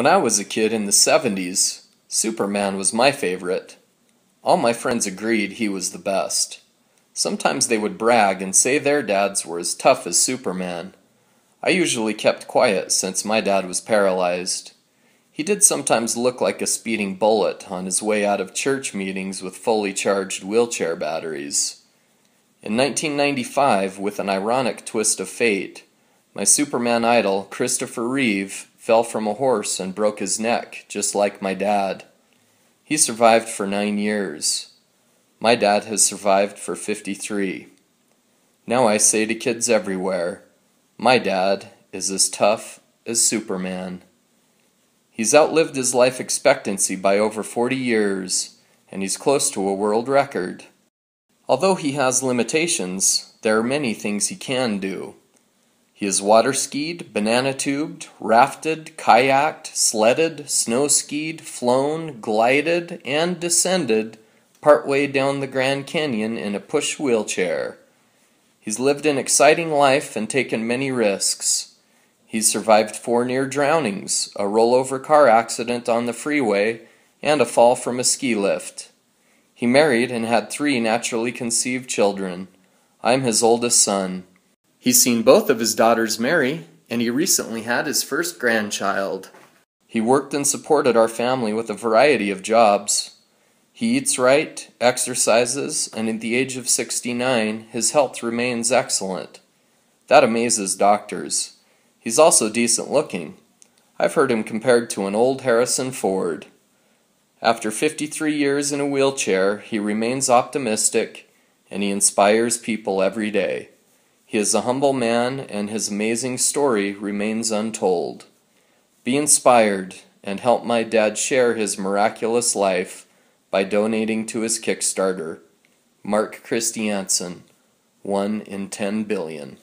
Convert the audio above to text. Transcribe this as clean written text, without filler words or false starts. When I was a kid in the 70s, Superman was my favorite. All my friends agreed he was the best. Sometimes they would brag and say their dads were as tough as Superman. I usually kept quiet since my dad was paralyzed. He did sometimes look like a speeding bullet on his way out of church meetings with fully charged wheelchair batteries. In 1995, with an ironic twist of fate, my Superman idol, Christopher Reeve, fell from a horse and broke his neck, just like my dad. He survived for 9 years. My dad has survived for 53. Now I say to kids everywhere, my dad is as tough as Superman. He's outlived his life expectancy by over 40 years, and he's close to a world record. Although he has limitations, there are many things he can do. He has water-skied, banana-tubed, rafted, kayaked, sledded, snow-skied, flown, glided, and descended partway down the Grand Canyon in a push wheelchair. He's lived an exciting life and taken many risks. He's survived 4 near-drownings, a rollover car accident on the freeway, and a fall from a ski lift. He married and had 3 naturally conceived children. I'm his oldest son. He's seen both of his daughters marry, and he recently had his first grandchild. He worked and supported our family with a variety of jobs. He eats right, exercises, and at the age of 69, his health remains excellent. That amazes doctors. He's also decent looking. I've heard him compared to an old Harrison Ford. After 53 years in a wheelchair, he remains optimistic, and he inspires people every day. He is a humble man, and his amazing story remains untold. Be inspired and help my dad share his miraculous life by donating to his Kickstarter. Mark Christiansen, 1 in 10 billion.